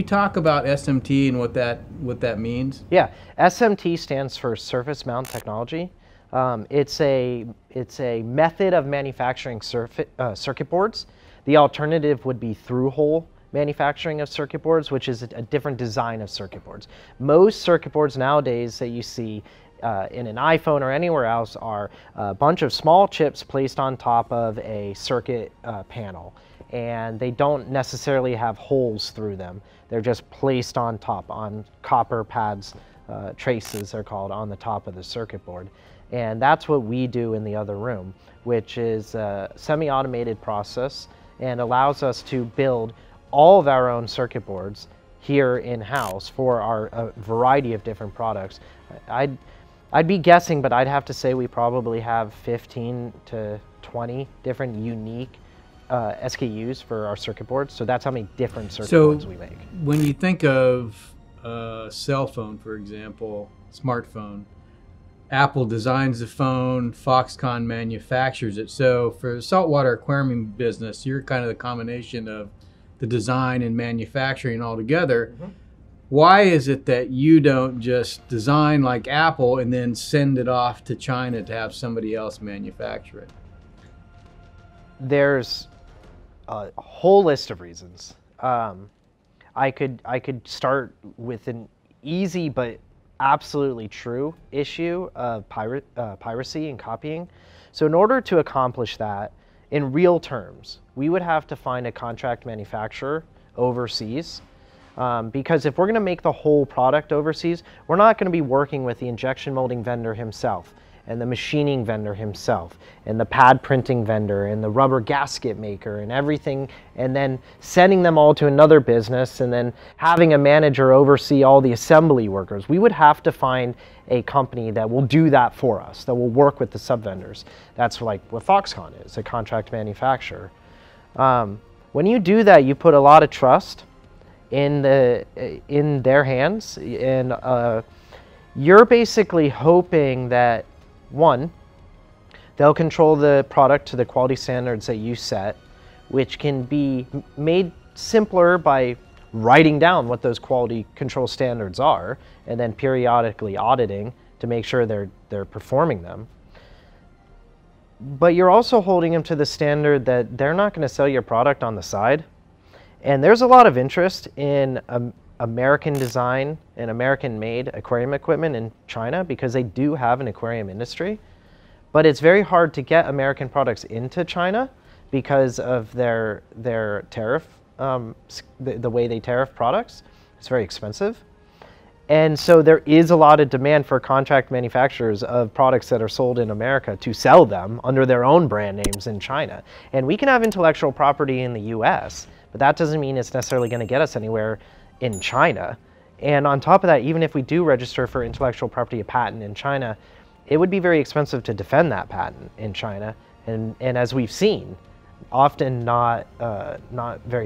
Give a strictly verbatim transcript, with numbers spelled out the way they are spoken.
Can you talk about S M T and what that what that means? Yeah, S M T stands for surface mount technology. Um, it's a it's a method of manufacturing circuit uh, circuit boards. The alternative would be through-hole manufacturing of circuit boards, which is a, a different design of circuit boards. Most circuit boards nowadays that you see Uh, in an iPhone or anywhere else are a bunch of small chips placed on top of a circuit uh, panel, and they don't necessarily have holes through them. They're just placed on top on copper pads, uh, traces they're called, on the top of the circuit board. And that's what we do in the other room, which is a semi-automated process and allows us to build all of our own circuit boards here in-house for our uh, variety of different products. I'd I'd be guessing, but I'd have to say we probably have fifteen to twenty different unique uh, S K Us for our circuit boards. So that's how many different circuit so boards we make. When you think of a cell phone, for example, smartphone, Apple designs the phone, Foxconn manufactures it. So for the saltwater aquarium business, you're kind of the combination of the design and manufacturing all together. Mm-hmm. Why is it that you don't just design like Apple and then send it off to China to have somebody else manufacture it? There's a whole list of reasons. Um, I could I could start with an easy but absolutely true issue of pirate, uh, piracy and copying. So in order to accomplish that, in real terms, we would have to find a contract manufacturer overseas. Um, because if we're going to make the whole product overseas, we're not going to be working with the injection molding vendor himself, and the machining vendor himself, and the pad printing vendor, and the rubber gasket maker, and everything, and then sending them all to another business, and then having a manager oversee all the assembly workers. We would have to find a company that will do that for us, that will work with the sub-vendors. That's like what Foxconn is, a contract manufacturer. Um, when you do that, you put a lot of trust in the in their hands, and uh, you're basically hoping that, one, they'll control the product to the quality standards that you set, which can be made simpler by writing down what those quality control standards are and then periodically auditing to make sure they're they're performing them. But you're also holding them to the standard that they're not going to sell your product on the side. And there's a lot of interest in um, American design and American-made aquarium equipment in China because they do have an aquarium industry. But it's very hard to get American products into China because of their, their tariff, um, the, the way they tariff products. It's very expensive. And so there is a lot of demand for contract manufacturers of products that are sold in America to sell them under their own brand names in China. And we can have intellectual property in the U S, but that doesn't mean it's necessarily going to get us anywhere in China. And on top of that, even if we do register for intellectual property a patent in China, it would be very expensive to defend that patent in China. And, and as we've seen, often not, uh, not very